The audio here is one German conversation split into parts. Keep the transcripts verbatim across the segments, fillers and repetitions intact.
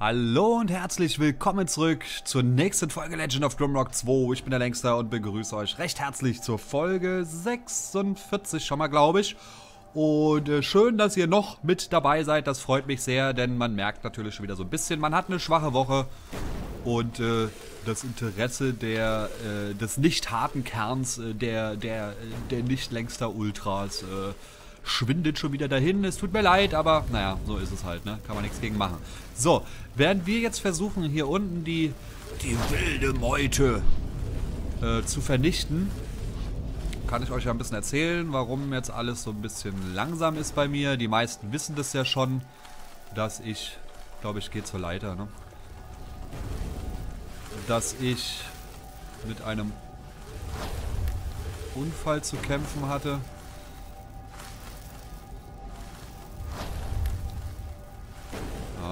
Hallo und herzlich willkommen zurück zur nächsten Folge Legend of Grimrock zwei. Ich bin der Längster und begrüße euch recht herzlich zur Folge sechsundvierzig schon mal, glaube ich. Und äh, schön, dass ihr noch mit dabei seid, das freut mich sehr, denn man merkt natürlich schon wieder so ein bisschen, man hat eine schwache Woche. Und äh, das Interesse der, äh, des nicht harten Kerns, äh, der, der, der nicht Längster Ultras, äh, schwindet schon wieder dahin. Es tut mir leid, aber naja, so ist es halt, ne? Kann man nichts gegen machen. So, während wir jetzt versuchen, hier unten die, die wilde Meute äh, zu vernichten, kann ich euch ja ein bisschen erzählen, warum jetzt alles so ein bisschen langsam ist bei mir. Die meisten wissen das ja schon, dass ich, glaube ich, gehe zur Leiter, ne? Dass ich mit einem Unfall zu kämpfen hatte.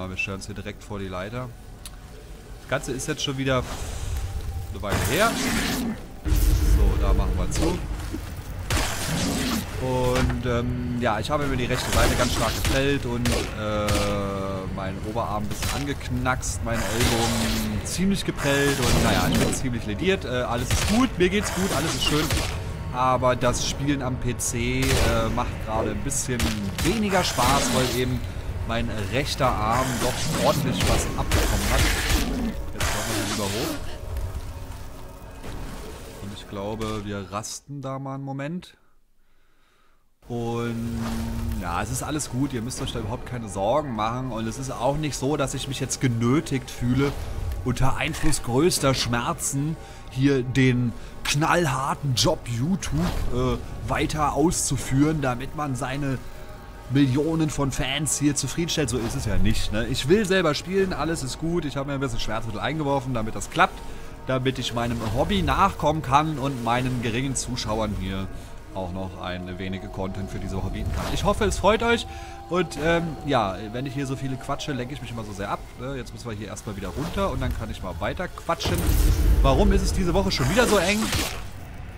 Wir stellen uns hier direkt vor die Leiter. Das Ganze ist jetzt schon wieder eine Weile her. So, da machen wir zu. Und ähm, ja, ich habe mir die rechte Seite ganz stark gefällt und äh, meinen Oberarm ein bisschen angeknackst, meinen Ellbogen ziemlich geprellt und naja, ich bin ziemlich lediert. Äh, alles ist gut, mir geht's gut, alles ist schön. Aber das Spielen am P C äh, macht gerade ein bisschen weniger Spaß, weil eben mein rechter Arm doch ordentlich was abbekommen hat. Jetzt machen wir lieber hoch. Und ich glaube, wir rasten da mal einen Moment. Und ja, es ist alles gut. Ihr müsst euch da überhaupt keine Sorgen machen. Und es ist auch nicht so, dass ich mich jetzt genötigt fühle, unter Einfluss größter Schmerzen hier den knallharten Job YouTube äh, weiter auszuführen, damit man seine Millionen von Fans hier zufriedenstellt. So ist es ja nicht, ne? Ich will selber spielen, alles ist gut. Ich habe mir ein bisschen Schmerzmittel eingeworfen, damit das klappt, damit ich meinem Hobby nachkommen kann und meinen geringen Zuschauern hier auch noch ein wenig Content für diese Woche bieten kann. Ich hoffe, es freut euch. Und ähm, ja, wenn ich hier so viele quatsche, lenke ich mich immer so sehr ab. Jetzt müssen wir hier erstmal wieder runter und dann kann ich mal weiter quatschen. Warum ist es diese Woche schon wieder so eng?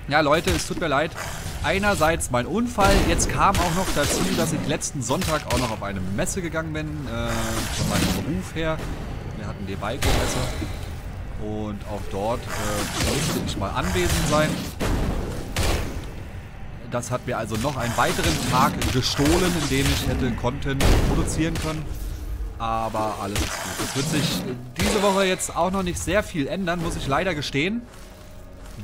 Ja, Leute, es tut mir leid. Einerseits mein Unfall, jetzt kam auch noch dazu, dass ich letzten Sonntag auch noch auf eine Messe gegangen bin, äh, von meinem Beruf her. Wir hatten die Bike-Messe und auch dort äh, musste ich mal anwesend sein. Das hat mir also noch einen weiteren Tag gestohlen, in dem ich hätte Content produzieren können. Aber alles ist gut. Es wird sich diese Woche jetzt auch noch nicht sehr viel ändern, muss ich leider gestehen.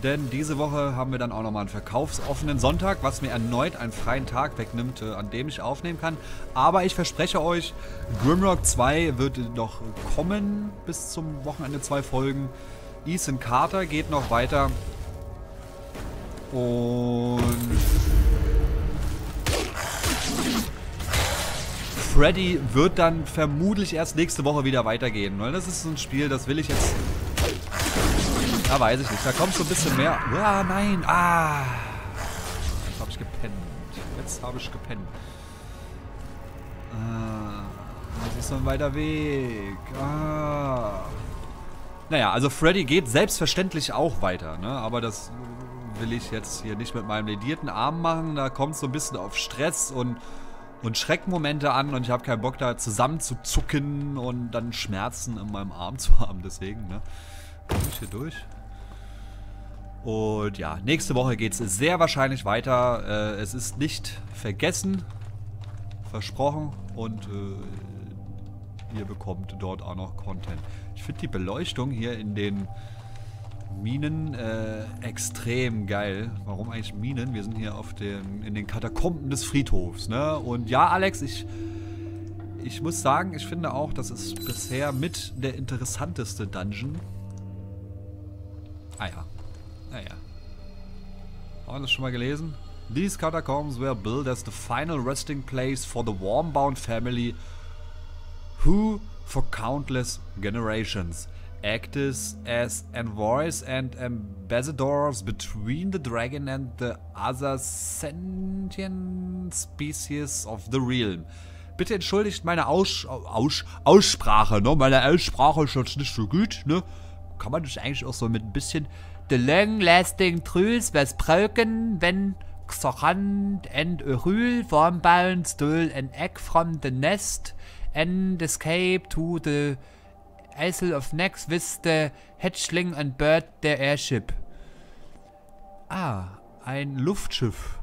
Denn diese Woche haben wir dann auch nochmal einen verkaufsoffenen Sonntag, was mir erneut einen freien Tag wegnimmt, an dem ich aufnehmen kann. Aber ich verspreche euch, Grimrock zwei wird noch kommen bis zum Wochenende, zwei Folgen. Ethan Carter geht noch weiter. Und Freddy wird dann vermutlich erst nächste Woche wieder weitergehen. Weil das ist so ein Spiel, das will ich jetzt... Da weiß ich nicht, da kommt so ein bisschen mehr. Ah, nein, ah. Jetzt habe ich gepennt. Jetzt habe ich gepennt. Ah, das ist so ein weiter Weg. Ah. Naja, also Freddy geht selbstverständlich auch weiter, ne? Aber das will ich jetzt hier nicht mit meinem ledierten Arm machen. Da kommt so ein bisschen auf Stress und, und Schreckmomente an. Und ich habe keinen Bock, da zusammen zu zucken und dann Schmerzen in meinem Arm zu haben. Deswegen, ne? Komme ich hier durch? Und ja, nächste Woche geht es sehr wahrscheinlich weiter. Äh, es ist nicht vergessen, versprochen, und äh, ihr bekommt dort auch noch Content. Ich finde die Beleuchtung hier in den Minen äh, extrem geil. Warum eigentlich Minen? Wir sind hier auf den, in den Katakomben des Friedhofs, ne? Und ja, Alex, ich... Ich muss sagen, ich finde auch, das ist bisher mit der interessanteste Dungeon. Ah ja, ah ja. Haben wir das schon mal gelesen? These catacombs were built as the final resting place for the Warmbound family, who for countless generations acted as envoys and ambassadors between the dragon and the other sentient species of the realm. Bitte entschuldigt meine Aus, Aus, Aussprache, ne? Meine Aussprache ist jetzt nicht so gut, ne? Kann man das eigentlich auch so mit ein bisschen The long-lasting truth was broken when Xorhan and Uhl, Warmbound, stole an egg from the nest and escaped to the Isle of Nax with the Hatchling and Bird the Airship. Ah, ein Luftschiff.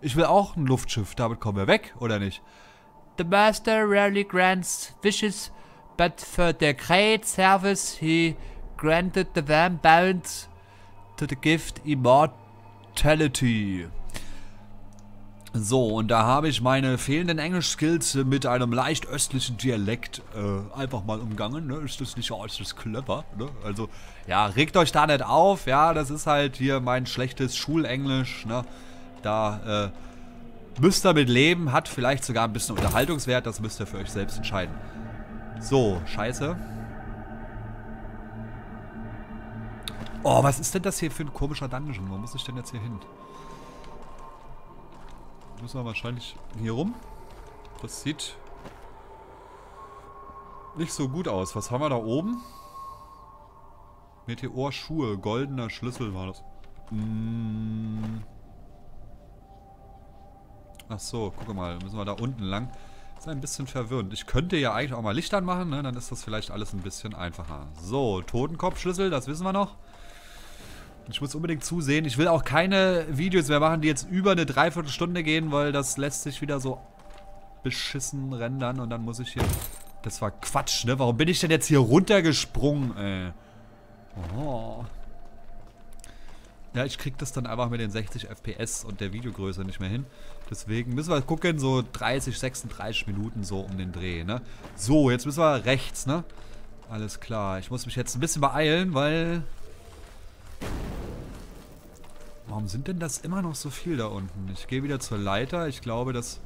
Ich will auch ein Luftschiff. Damit kommen wir weg, oder nicht? The Master rarely grants wishes, but for the great service he granted the Warmbound to the gift Immortality. So, und da habe ich meine fehlenden Englisch-Skills mit einem leicht östlichen Dialekt äh, einfach mal umgangen, ne? Ist das nicht äußerst clever, ne? Also, ja, regt euch da nicht auf, ja, das ist halt hier mein schlechtes Schulenglisch, ne? Da äh, müsst ihr mit leben, hat vielleicht sogar ein bisschen Unterhaltungswert, das müsst ihr für euch selbst entscheiden. So, scheiße. Oh, was ist denn das hier für ein komischer Dungeon? Wo muss ich denn jetzt hier hin? Müssen wir wahrscheinlich hier rum. Das sieht nicht so gut aus. Was haben wir da oben? Meteorschuhe, goldener Schlüssel war das. Mm. Ach so, guck mal, müssen wir da unten lang. Das ist ein bisschen verwirrend. Ich könnte ja eigentlich auch mal Licht anmachen, ne? Dann ist das vielleicht alles ein bisschen einfacher. So, Totenkopfschlüssel, das wissen wir noch. Ich muss unbedingt zusehen. Ich will auch keine Videos mehr machen, die jetzt über eine Dreiviertelstunde gehen, weil das lässt sich wieder so beschissen rendern. Und dann muss ich hier... Das war Quatsch, ne? Warum bin ich denn jetzt hier runtergesprungen, ey? Oh. Ja, ich krieg das dann einfach mit den sechzig F P S und der Videogröße nicht mehr hin. Deswegen müssen wir gucken, so dreißig, sechsunddreißig Minuten so um den Dreh, ne? So, jetzt müssen wir rechts, ne? Alles klar. Ich muss mich jetzt ein bisschen beeilen, weil... Warum sind denn das immer noch so viel da unten? Ich gehe wieder zur Leiter. Ich glaube, das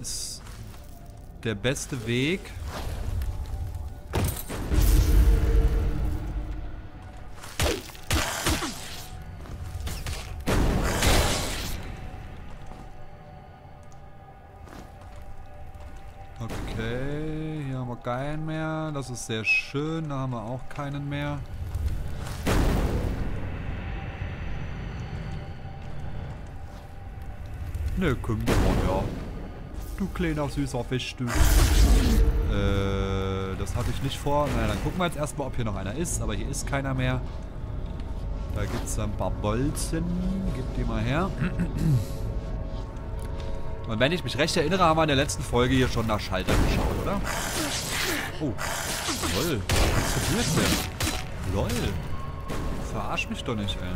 ist der beste Weg. Okay, hier haben wir keinen mehr. Das ist sehr schön. Da haben wir auch keinen mehr. Nö, komm, ja. Du kleiner süßer Fisch, du. Äh, das hatte ich nicht vor. Na, dann gucken wir jetzt erstmal, ob hier noch einer ist. Aber hier ist keiner mehr. Da gibt es ein paar Bolzen. Gib die mal her. Und wenn ich mich recht erinnere, haben wir in der letzten Folge hier schon nach Schaltern geschaut, oder? Oh. Lol. Was ist denn das denn? Lol. Verarsch mich doch nicht, ey.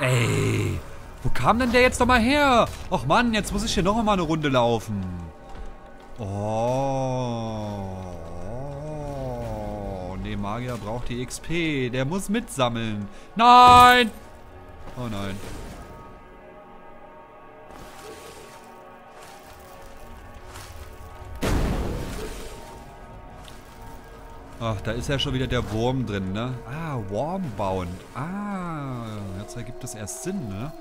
Ey, wo kam denn der jetzt nochmal her? Och Mann, jetzt muss ich hier noch mal eine Runde laufen. Oh. Nee, Magier braucht die X P. Der muss mitsammeln. Nein! Oh nein. Ach, da ist ja schon wieder der Wurm drin, ne? Ah, Warmbound. Ah, jetzt ergibt es erst Sinn, ne?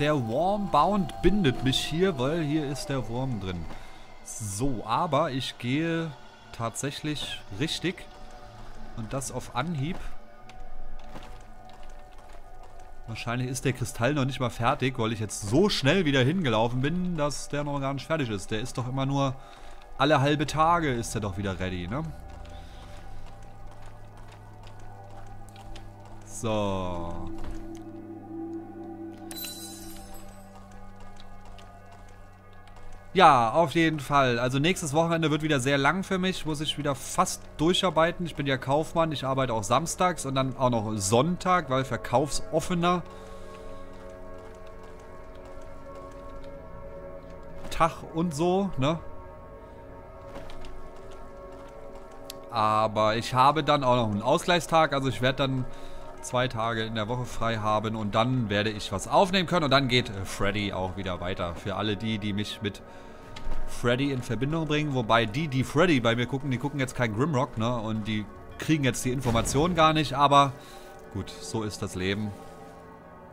Der Warmbound bindet mich hier, weil hier ist der Wurm drin. So, aber ich gehe tatsächlich richtig. Und das auf Anhieb. Wahrscheinlich ist der Kristall noch nicht mal fertig, weil ich jetzt so schnell wieder hingelaufen bin, dass der noch gar nicht fertig ist. Der ist doch immer nur alle halbe Tage ist er doch wieder ready, ne? So. Ja, auf jeden Fall. Also nächstes Wochenende wird wieder sehr lang für mich. Muss ich wieder fast durcharbeiten. Ich bin ja Kaufmann. Ich arbeite auch samstags und dann auch noch Sonntag, weil verkaufsoffener Tag und so, ne? Aber ich habe dann auch noch einen Ausgleichstag. Also ich werde dann zwei Tage in der Woche frei haben und dann werde ich was aufnehmen können und dann geht Freddy auch wieder weiter. Für alle die, die mich mit Freddy in Verbindung bringen, wobei die, die Freddy bei mir gucken, die gucken jetzt kein Grimrock, ne? Und die kriegen jetzt die Informationen gar nicht, aber gut, so ist das Leben.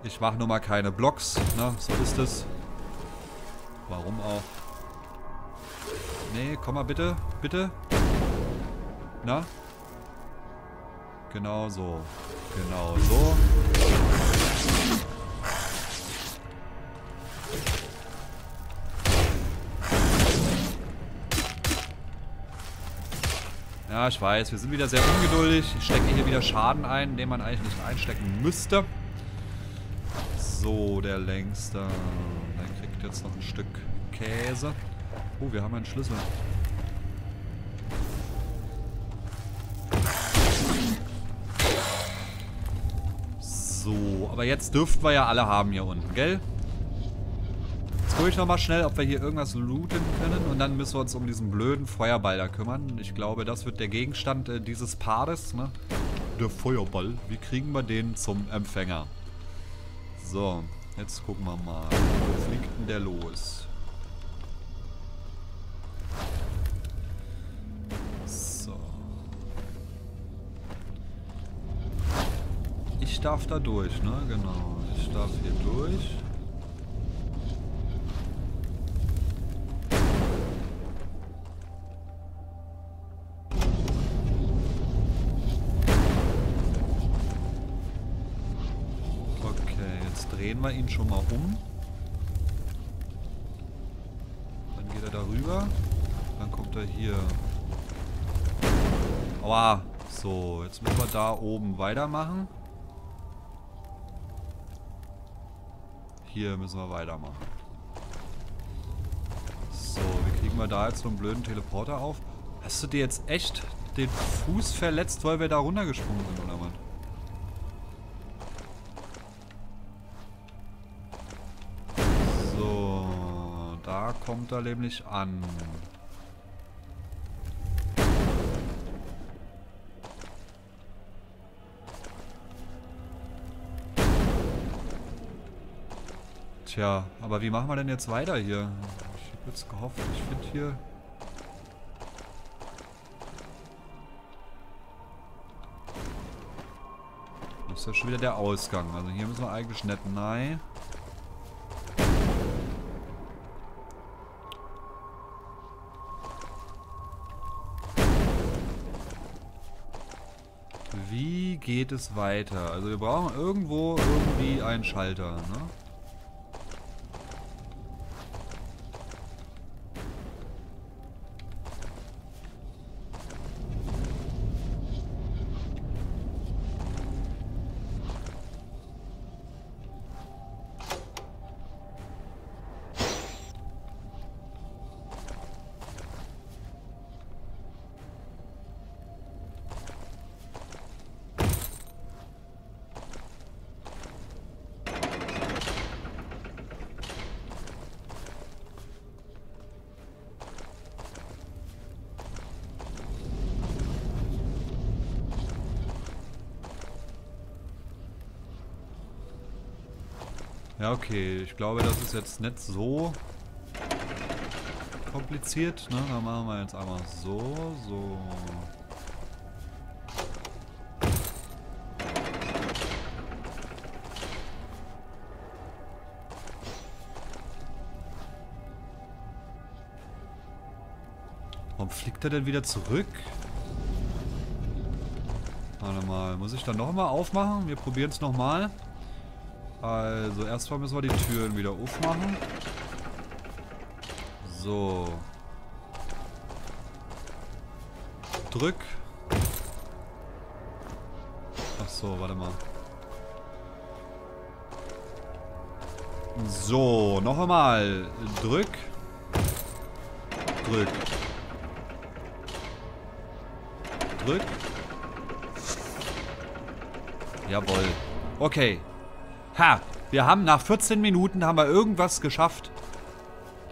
Ich mache nur mal keine Blogs, ne? So ist es. Warum auch? Nee, komm mal bitte, bitte. Na? Genau so. Genau so. Ja, ich weiß, wir sind wieder sehr ungeduldig. Ich stecke hier wieder Schaden ein, den man eigentlich nicht einstecken müsste. So, der Längster. Der kriegt jetzt noch ein Stück Käse. Oh, wir haben einen Schlüssel. So, aber jetzt dürften wir ja alle haben hier unten, gell? Jetzt gucke ich nochmal schnell, ob wir hier irgendwas looten können. Und dann müssen wir uns um diesen blöden Feuerball da kümmern. Ich glaube, das wird der Gegenstand äh, dieses Paares, ne? Der Feuerball. Wie kriegen wir den zum Empfänger? So, jetzt gucken wir mal. Wo fliegt denn der los? So. Ich darf da durch, ne? Genau. Ich darf hier durch. Drehen wir ihn schon mal um. Dann geht er darüber. Dann kommt er hier. Aua. So, jetzt müssen wir da oben weitermachen. Hier müssen wir weitermachen. So, wie kriegen wir da jetzt so einen blöden Teleporter auf? Hast du dir jetzt echt den Fuß verletzt, weil wir da runtergesprungen sind, oder was? Kommt da nämlich an. Tja, aber wie machen wir denn jetzt weiter hier? Ich hab jetzt gehofft, ich finde hier... Das ist ja schon wieder der Ausgang. Also hier müssen wir eigentlich nicht rein. Wie geht es weiter? Also wir brauchen irgendwo irgendwie einen Schalter, ne? Ja, okay. Ich glaube, das ist jetzt nicht so kompliziert, ne? Dann machen wir jetzt einmal so, so. Warum fliegt er denn wieder zurück? Warte mal. Muss ich dann nochmal aufmachen? Wir probieren es nochmal. Also, erstmal müssen wir die Türen wieder aufmachen. So. Drück. Ach so, warte mal. So, noch einmal. Drück. Drück. Drück. Jawohl. Okay. Ha! Wir haben nach vierzehn Minuten haben wir irgendwas geschafft,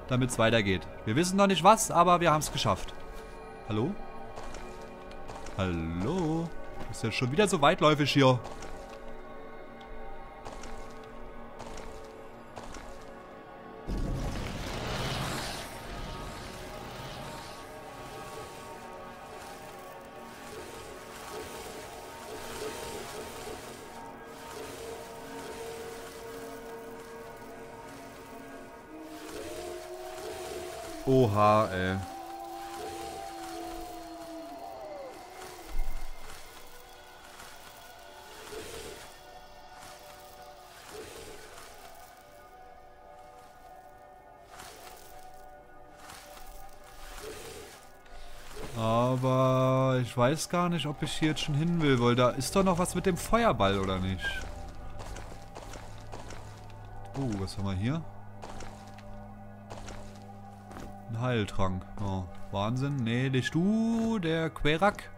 damit es weitergeht. Wir wissen noch nicht was, aber wir haben es geschafft. Hallo? Hallo? Ist ja schon wieder so weitläufig hier. Oha, ey. Aber ich weiß gar nicht, ob ich hier jetzt schon hin will, weil da ist doch noch was mit dem Feuerball, oder nicht? Oh, was haben wir hier? Ein Heiltrank. Oh, Wahnsinn. Nee, nicht du, der Querak.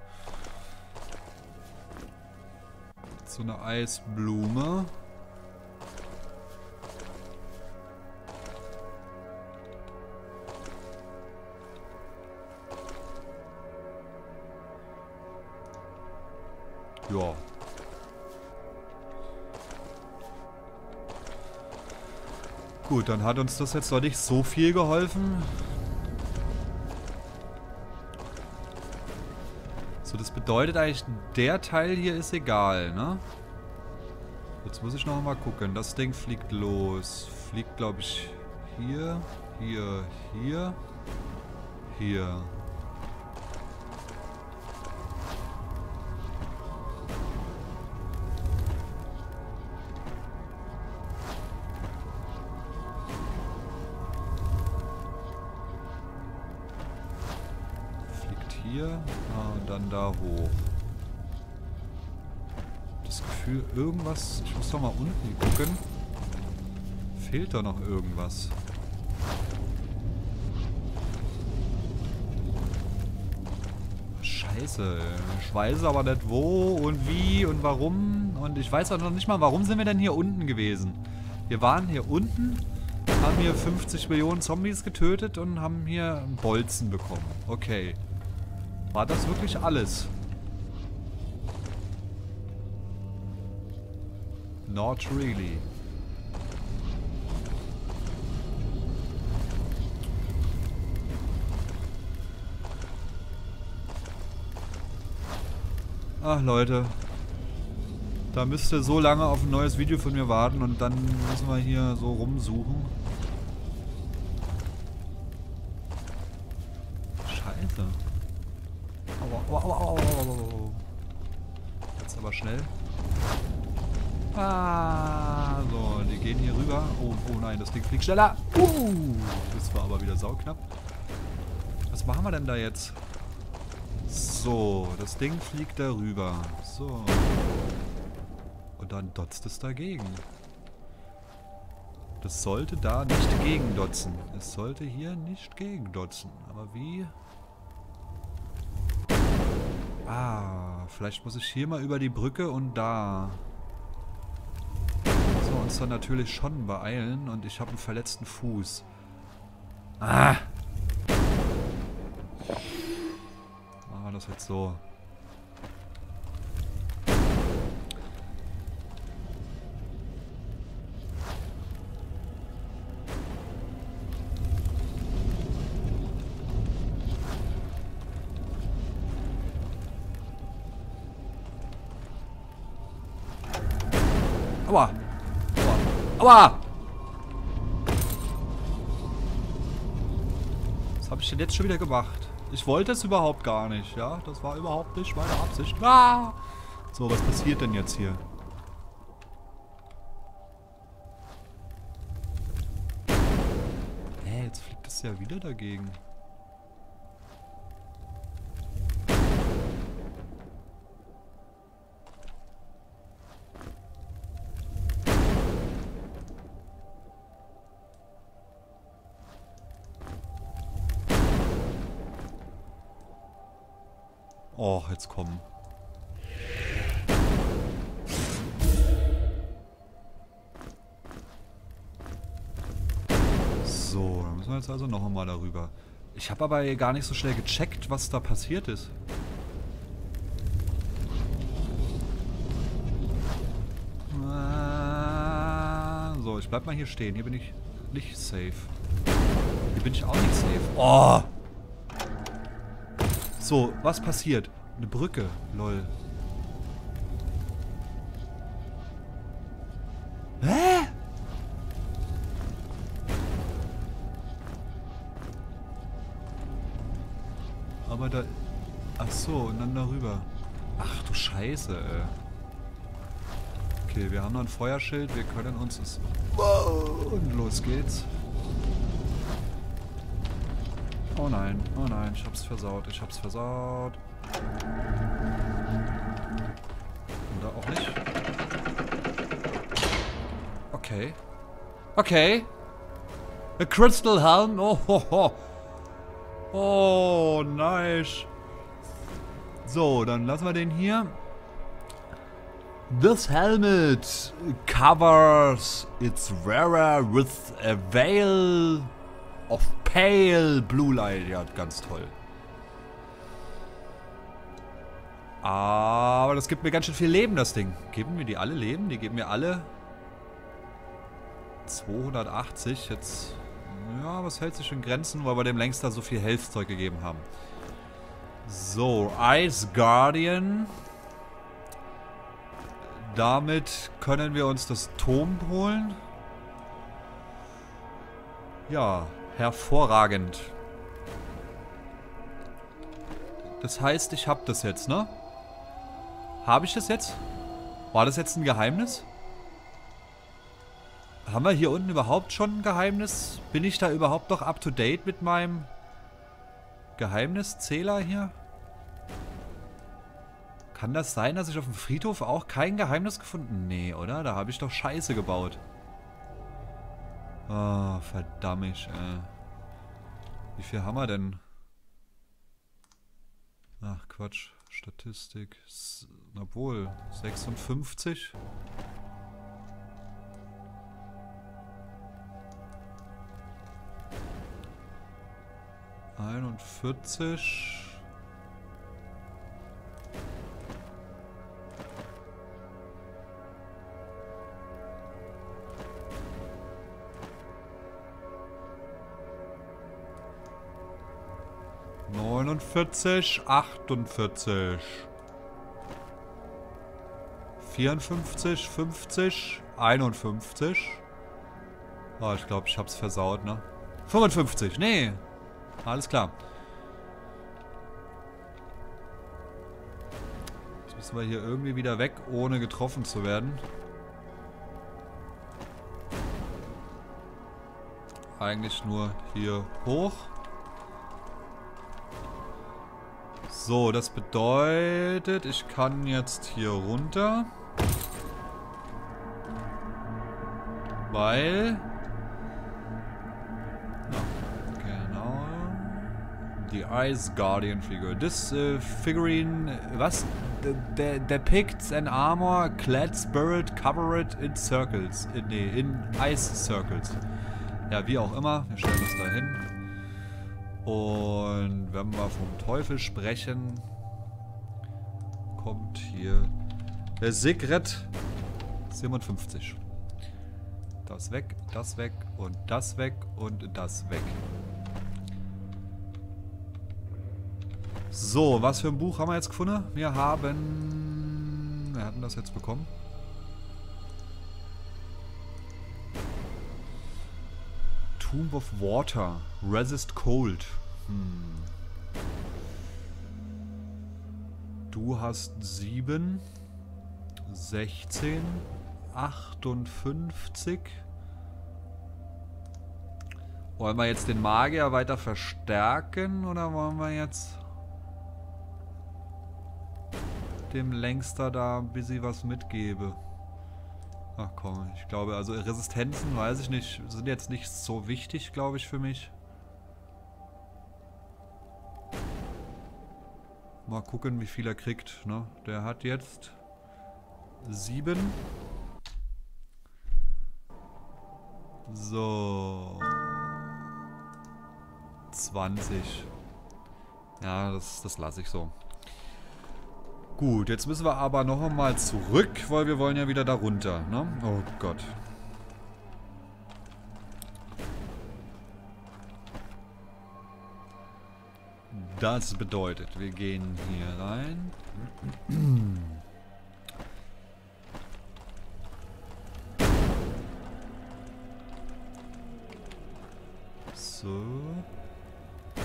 So eine Eisblume. Ja. Gut, dann hat uns das jetzt noch nicht so viel geholfen. So, das bedeutet eigentlich, der Teil hier ist egal, ne? Jetzt muss ich noch mal gucken. Das Ding fliegt los. Fliegt, glaube ich, hier, hier, hier, hier. Da hoch. Das Gefühl, irgendwas. Ich muss doch mal unten gucken. Fehlt da noch irgendwas? Scheiße. Ich weiß aber nicht wo und wie und warum. Und ich weiß auch noch nicht mal, warum sind wir denn hier unten gewesen? Wir waren hier unten, haben hier fünfzig Millionen Zombies getötet und haben hier einen Bolzen bekommen. Okay. War das wirklich alles? Not really. Ach Leute. Da müsst ihr so lange auf ein neues Video von mir warten und dann müssen wir hier so rumsuchen. Scheiße. Au, au, au, au. Jetzt aber schnell. Ah, so, die gehen hier rüber. Oh, oh nein, das Ding fliegt schneller. Uh, das war aber wieder sauknapp. Was machen wir denn da jetzt? So, das Ding fliegt da rüber. So. Und dann dotzt es dagegen. Das sollte da nicht gegendotzen. Es sollte hier nicht gegendotzen. Aber wie... Ah, vielleicht muss ich hier mal über die Brücke und da. So, uns dann natürlich schon beeilen und ich habe einen verletzten Fuß. Ah! Machen wir das jetzt so. Aua! Aua! Was habe ich denn jetzt schon wieder gemacht? Ich wollte es überhaupt gar nicht, ja? Das war überhaupt nicht meine Absicht. Ah! So, was passiert denn jetzt hier? Hä, jetzt fliegt es ja wieder dagegen. Och, jetzt kommen. So, dann müssen wir jetzt also noch einmal darüber. Ich habe aber gar nicht so schnell gecheckt, was da passiert ist. So, ich bleib mal hier stehen. Hier bin ich nicht safe. Hier bin ich auch nicht safe. Oh! So, was passiert? Eine Brücke, lol. Hä? Aber da... Ach so, und dann darüber. Ach du Scheiße, ey. Okay, wir haben noch ein Feuerschild, wir können uns das... Und los geht's. Oh nein, oh nein, ich hab's versaut, ich hab's versaut. Oder auch nicht. Okay. Okay. A Crystal Helm. Oh, ho, ho. Oh, nice. So, dann lassen wir den hier. This helmet covers its wearer with a veil of pale blue light. Ja, ganz toll. Aber das gibt mir ganz schön viel Leben, das Ding. Geben mir die alle Leben? Die geben mir alle zweihundertachtzig. Jetzt, ja, was hält sich in Grenzen, weil wir dem Längster so viel Helfszeug gegeben haben. So, Ice Guardian. Damit können wir uns das Turm holen. Ja, hervorragend. Das heißt, ich habe das jetzt, ne? Habe ich das jetzt? War das jetzt ein Geheimnis? Haben wir hier unten überhaupt schon ein Geheimnis? Bin ich da überhaupt noch up to date mit meinem Geheimniszähler hier? Kann das sein, dass ich auf dem Friedhof auch kein Geheimnis gefunden? Nee, oder? Da habe ich doch Scheiße gebaut. Oh, verdammt, ey. Wie viel haben wir denn? Ach, Quatsch. Statistik. Obwohl, sechsundfünfzig. einundvierzig. vierzig, achtundvierzig, vierundfünfzig, fünfzig, einundfünfzig. Oh, ich glaube, ich hab's versaut, ne? fünfundfünfzig, nee. Alles klar. Jetzt müssen wir hier irgendwie wieder weg, ohne getroffen zu werden. Eigentlich nur hier hoch. So, das bedeutet, ich kann jetzt hier runter. Weil... Ja, genau. Die Ice Guardian Figure. This uh, figurine... Was? De de depicts an armor clad spirit covered in circles. In, nee, in ice circles. Ja, wie auch immer. Wir stellen das da hin. Und wenn wir vom Teufel sprechen, kommt hier der Sigret siebenundfünfzig. Das weg, das weg und das weg und das weg. So, was für ein Buch haben wir jetzt gefunden? Wir haben... Wir hatten das jetzt bekommen. Tomb of Water. Resist Cold. Hm. Du hast sieben, sechzehn, achtundfünfzig. Wollen wir jetzt den Magier weiter verstärken oder wollen wir jetzt dem Längster da ein bisschen was mitgeben? Ach komm, ich glaube, also Resistenzen, weiß ich nicht, sind jetzt nicht so wichtig, glaube ich, für mich. Mal gucken, wie viel er kriegt, ne? Der hat jetzt sieben. So. zwanzig. Ja, das, das lasse ich so. Gut, jetzt müssen wir aber noch einmal zurück, weil wir wollen ja wieder da runter, ne? Oh Gott. Das bedeutet, wir gehen hier rein. So. Und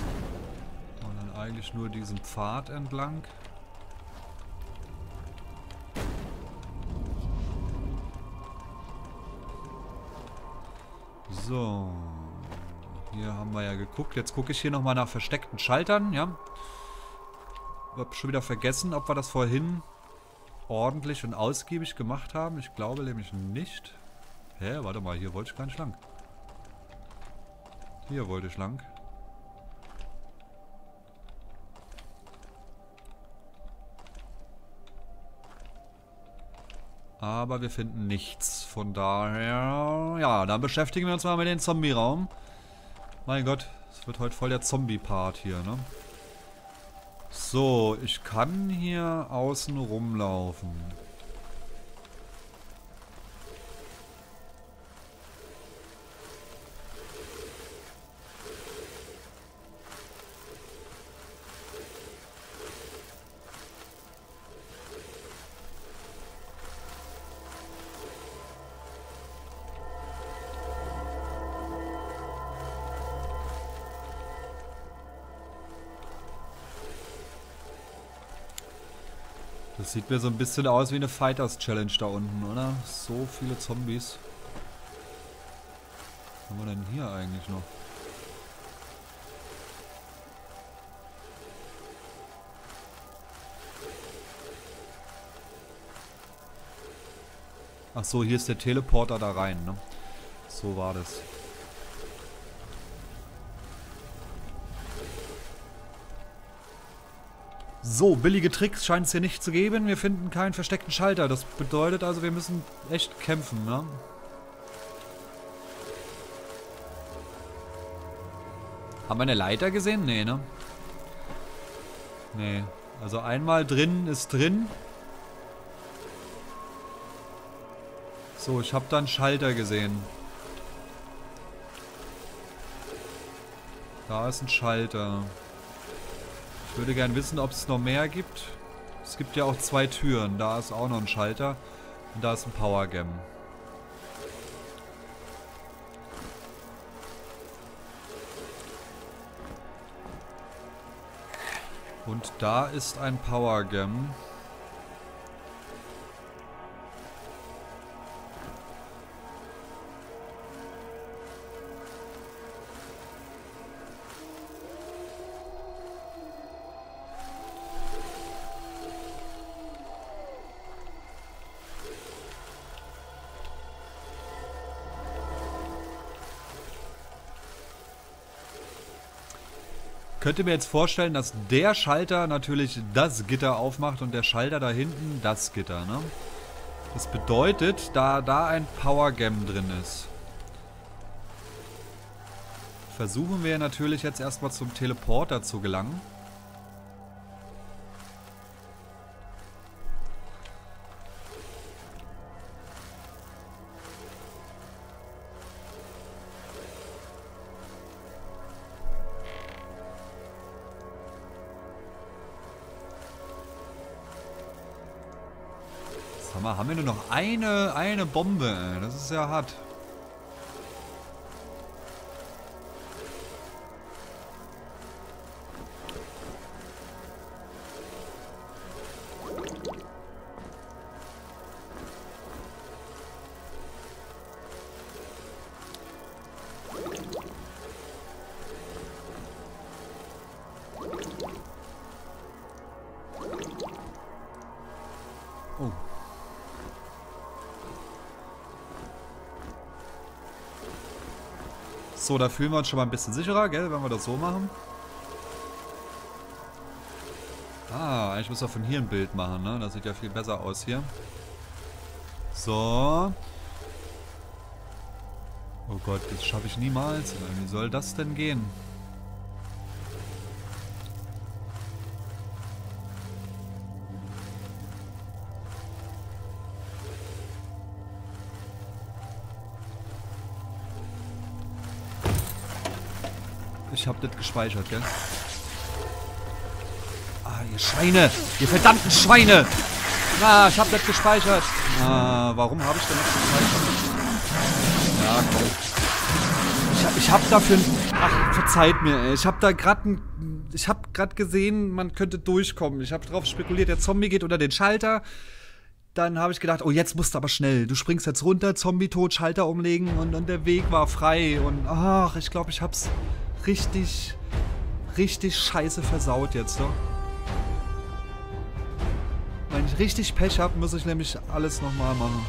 dann eigentlich nur diesen Pfad entlang. So, hier haben wir ja geguckt. Jetzt gucke ich hier nochmal nach versteckten Schaltern, ja. Ich habe schon wieder vergessen, ob wir das vorhin ordentlich und ausgiebig gemacht haben. Ich glaube nämlich nicht. Hä, warte mal, hier wollte ich gar nicht lang. Hier wollte ich lang. Aber wir finden nichts. Von daher... Ja, dann beschäftigen wir uns mal mit dem Zombie-Raum. Mein Gott, es wird heute voll der Zombie-Part hier, ne? So, ich kann hier außen rumlaufen. Das sieht mir so ein bisschen aus wie eine Fighters-Challenge da unten, oder? So viele Zombies. Was haben wir denn hier eigentlich noch? Ach so, hier ist der Teleporter da rein, ne? So war das. So, billige Tricks scheint es hier nicht zu geben. Wir finden keinen versteckten Schalter. Das bedeutet also, wir müssen echt kämpfen, ne? Haben wir eine Leiter gesehen? Nee, ne? Nee. Also einmal drin ist drin. So, ich habe da einen Schalter gesehen. Da ist ein Schalter. Ich würde gerne wissen, ob es noch mehr gibt. Es gibt ja auch zwei Türen. Da ist auch noch ein Schalter. Und da ist ein Power Gem. Und da ist ein Power Gem. Ich könnte mir jetzt vorstellen, dass der Schalter natürlich das Gitter aufmacht und der Schalter da hinten das Gitter, ne? Das bedeutet, da da ein Power Gem drin ist, versuchen wir natürlich jetzt erstmal zum Teleporter zu gelangen. Haben wir nur noch eine, eine Bombe, ey. Das ist ja hart. So, da fühlen wir uns schon mal ein bisschen sicherer, gell, wenn wir das so machen. Ah, eigentlich müssen wir von hier ein Bild machen, ne? Das sieht ja viel besser aus hier. So. Oh Gott, das schaffe ich niemals. Wie soll das denn gehen? Ich hab das gespeichert, gell? Ah, ihr Schweine! Ihr verdammten Schweine! Na, ah, ich hab das gespeichert! Ah, warum habe ich denn das gespeichert? Ja, komm. Ich hab, ich hab dafür... Ach, verzeiht mir, ey. Ich hab da gerade ein... Ich hab gerade gesehen, man könnte durchkommen. Ich hab drauf spekuliert, der Zombie geht unter den Schalter. Dann habe ich gedacht, oh, jetzt musst du aber schnell. Du springst jetzt runter, Zombie tot, Schalter umlegen und, und der Weg war frei. Und ach, ich glaube, ich hab's... Richtig, richtig scheiße versaut jetzt, ne? ich richtig Pech habe, muss ich nämlich alles nochmal machen.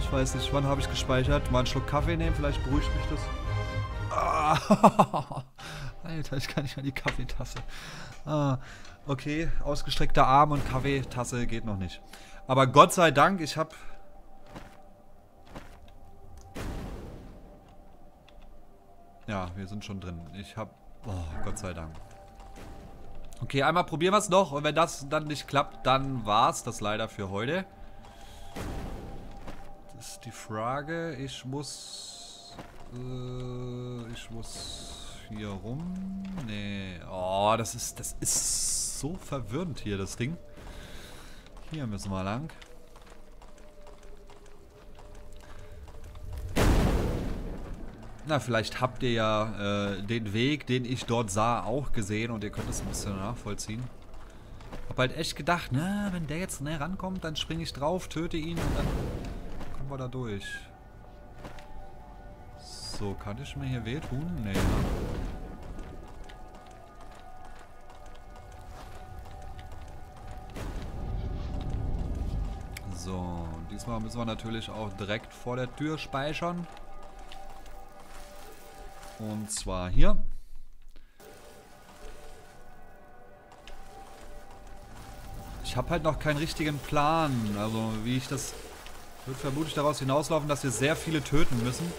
Ich weiß nicht, wann habe ich gespeichert? Mal einen Schluck Kaffee nehmen, vielleicht beruhigt mich das. Ah, Alter, ich kann nicht mal die Kaffeetasse. Ah, okay, ausgestreckter Arm und Kaffeetasse geht noch nicht. Aber Gott sei Dank, ich habe... Ja, wir sind schon drin. Ich habe... Oh, Gott sei Dank. Okay, einmal probieren wir es noch. Und wenn das dann nicht klappt, dann war es das leider für heute. Das ist die Frage. Ich muss... Äh, ich muss hier rum. Nee. Oh, das ist, das ist so verwirrend hier, das Ding. Hier müssen wir lang. Na, vielleicht habt ihr ja äh, den Weg, den ich dort sah, auch gesehen und ihr könnt es ein bisschen nachvollziehen. Hab halt echt gedacht, ne, wenn der jetzt näher rankommt, dann springe ich drauf, töte ihn und dann kommen wir da durch. So, kann ich mir hier wehtun? Nee. Ja. So, diesmal müssen wir natürlich auch direkt vor der Tür speichern. Und zwar hier. Ich habe halt noch keinen richtigen Plan. Also wie ich das... Wird vermutlich daraus hinauslaufen, dass wir sehr viele töten müssen.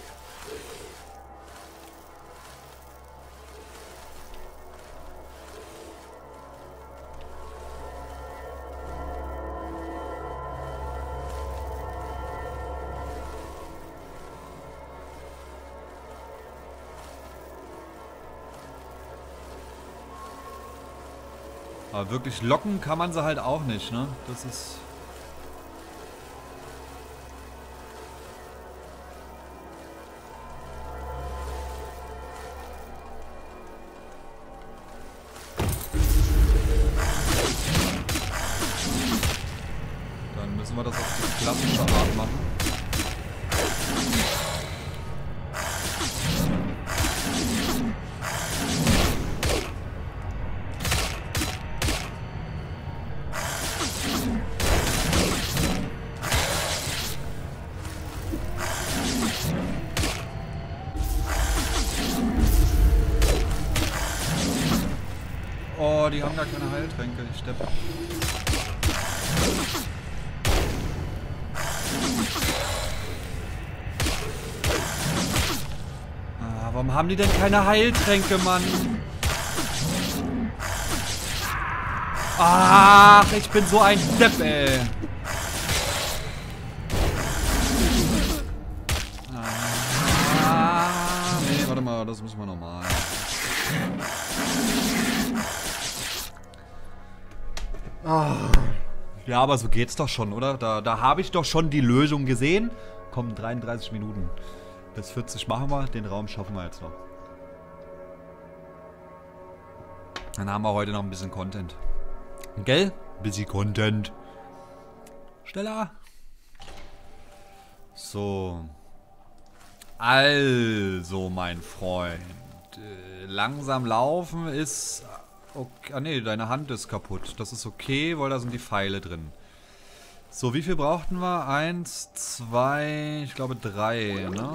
Aber wirklich locken kann man sie halt auch nicht, ne? Das ist... Dann müssen wir das auf die klassische Art machen. Die haben gar keine Heiltränke, ich steppe. Ah, warum haben die denn keine Heiltränke, Mann? Ach, ich bin so ein Depp, ey. Ah, nee, warte mal, das müssen wir nochmal. Ja, aber so geht's doch schon, oder? Da, da habe ich doch schon die Lösung gesehen. Kommen dreiunddreißig Minuten. Bis vierzig machen wir, den Raum schaffen wir jetzt noch. Dann haben wir heute noch ein bisschen Content. Gell? Ein bisschen Content. Schneller. So. Also, mein Freund. Langsam laufen ist... Okay. Ah ne, deine Hand ist kaputt. Das ist okay, weil da sind die Pfeile drin. So, wie viel brauchten wir? Eins, zwei, ich glaube drei, ne?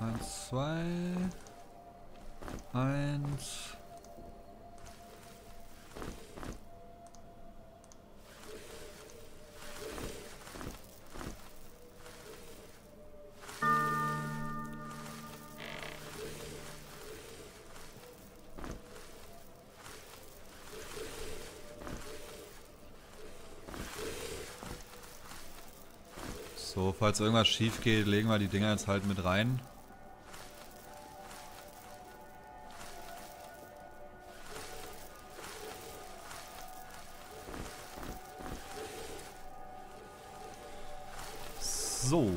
Eins, zwei. Eins. So, falls irgendwas schief geht, legen wir die Dinger jetzt halt mit rein. So.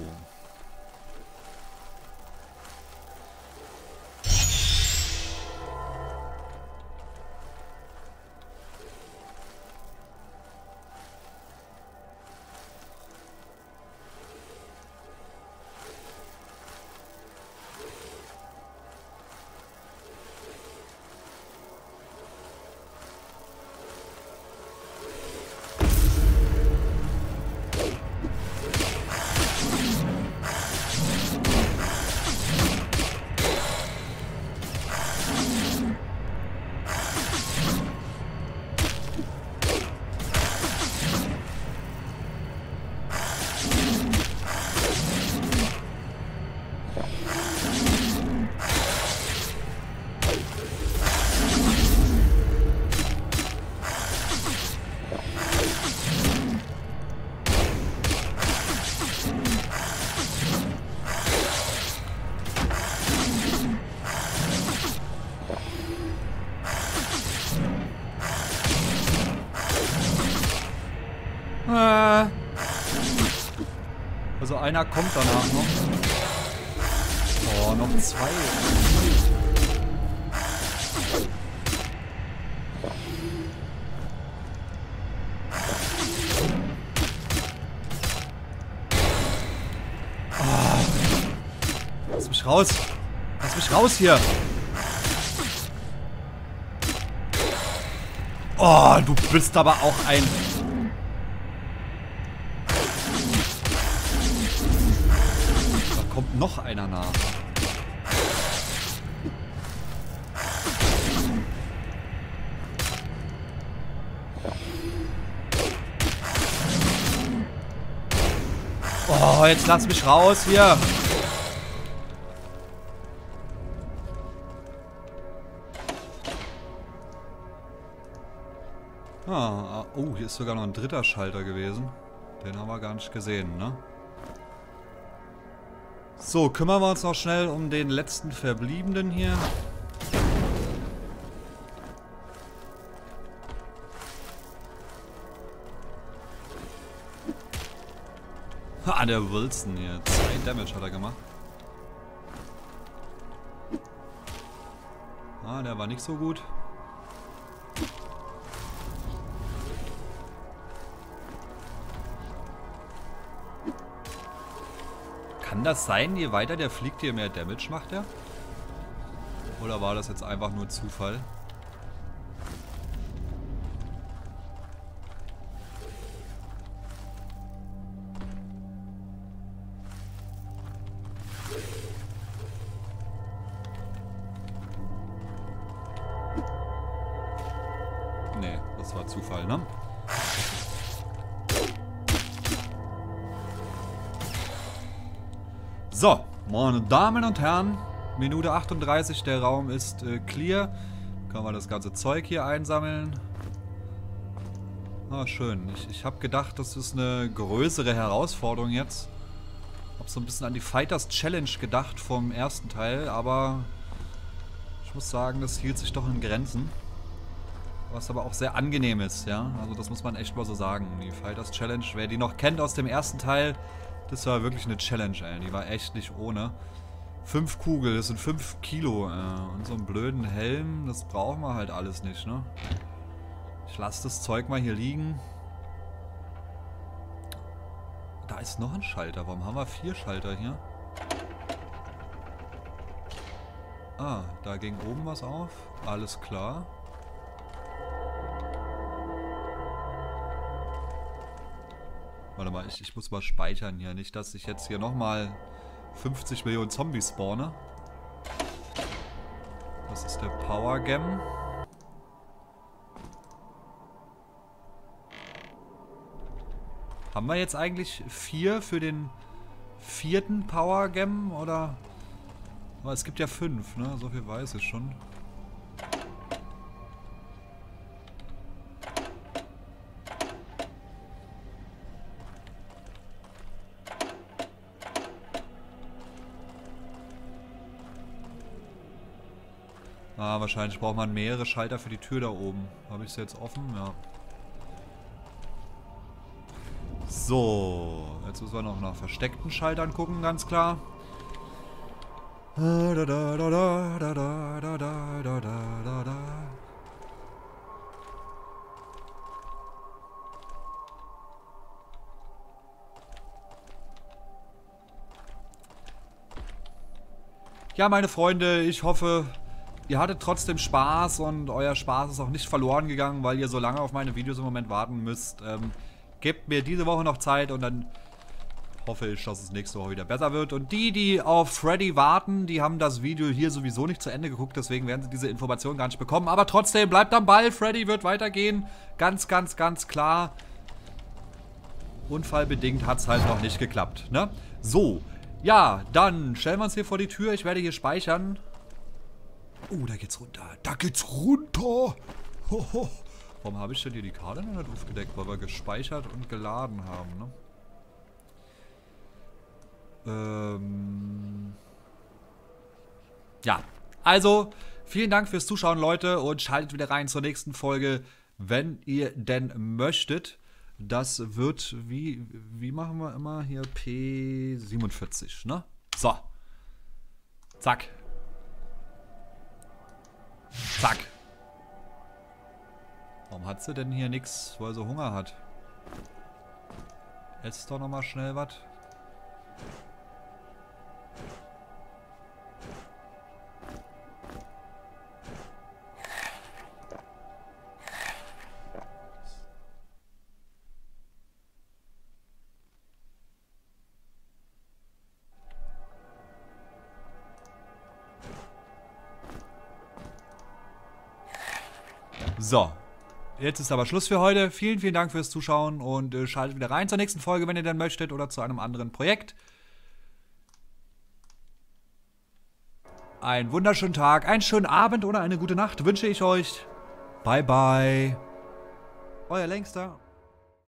Äh. Also einer kommt danach noch. Oh, noch zwei. Lass mich raus! Lass mich raus hier! Oh, du bist aber auch ein... Da kommt noch einer nach. Oh, jetzt lass mich raus hier! Ah, oh, hier ist sogar noch ein dritter Schalter gewesen. Den haben wir gar nicht gesehen, ne? So, kümmern wir uns noch schnell um den letzten Verbliebenen hier. Ah, der Wilson hier. Zwei Damage hat er gemacht. Ah, der war nicht so gut. Kann das sein, je weiter der fliegt, je mehr Damage macht er? Oder war das jetzt einfach nur Zufall? Nee, das war Zufall, ne? So, meine Damen und Herren, Minute achtunddreißig, der Raum ist äh, clear. Können wir das ganze Zeug hier einsammeln. Ah, schön. Ich, ich habe gedacht, das ist eine größere Herausforderung jetzt. Habe so ein bisschen an die Fighters Challenge gedacht vom ersten Teil, aber ich muss sagen, das hielt sich doch in Grenzen. Was aber auch sehr angenehm ist, ja. Also das muss man echt mal so sagen. Die Fighters Challenge, wer die noch kennt aus dem ersten Teil... Das war wirklich eine Challenge, ey. Die war echt nicht ohne. Fünf Kugel, das sind fünf Kilo. Äh. Und so einen blöden Helm, das brauchen wir halt alles nicht, ne? Ich lasse das Zeug mal hier liegen. Da ist noch ein Schalter. Warum haben wir vier Schalter hier? Ah, da ging oben was auf. Alles klar. Warte mal, ich, ich muss mal speichern hier. Nicht, dass ich jetzt hier nochmal fünfzig Millionen Zombies spawne. Das ist der Power Gem. Haben wir jetzt eigentlich vier für den vierten Power Gem? Oder? Aber es gibt ja fünf, ne? So viel weiß ich schon. Ah, wahrscheinlich braucht man mehrere Schalter für die Tür da oben. Habe ich sie jetzt offen? Ja. So, jetzt müssen wir noch nach versteckten Schaltern gucken, ganz klar. Ja, meine Freunde, ich hoffe... Ihr hattet trotzdem Spaß und euer Spaß ist auch nicht verloren gegangen, weil ihr so lange auf meine Videos im Moment warten müsst. Ähm, gebt mir diese Woche noch Zeit und dann hoffe ich, dass es nächste Woche wieder besser wird. Und die, die auf Freddy warten, die haben das Video hier sowieso nicht zu Ende geguckt, deswegen werden sie diese Informationen gar nicht bekommen. Aber trotzdem, bleibt am Ball, Freddy wird weitergehen. Ganz, ganz, ganz klar. Unfallbedingt hat es halt noch nicht geklappt, ne? So, ja, dann stellen wir uns hier vor die Tür. Ich werde hier speichern. Oh, da geht's runter. Da geht's runter. Ho, ho. Warum habe ich denn hier die Karte noch nicht aufgedeckt? Weil wir gespeichert und geladen haben, ne? Ähm. Ja. Also, vielen Dank fürs Zuschauen, Leute. Und schaltet wieder rein zur nächsten Folge, wenn ihr denn möchtet. Das wird, wie, wie machen wir immer hier? P siebenundvierzig, ne? So. Zack. Zack. Warum hat sie denn hier nichts, weil sie Hunger hat? Ess doch nochmal schnell was. So, jetzt ist aber Schluss für heute. Vielen, vielen Dank fürs Zuschauen und äh, schaltet wieder rein zur nächsten Folge, wenn ihr denn möchtet, oder zu einem anderen Projekt. Einen wunderschönen Tag, einen schönen Abend oder eine gute Nacht wünsche ich euch. Bye, bye. Euer Längster.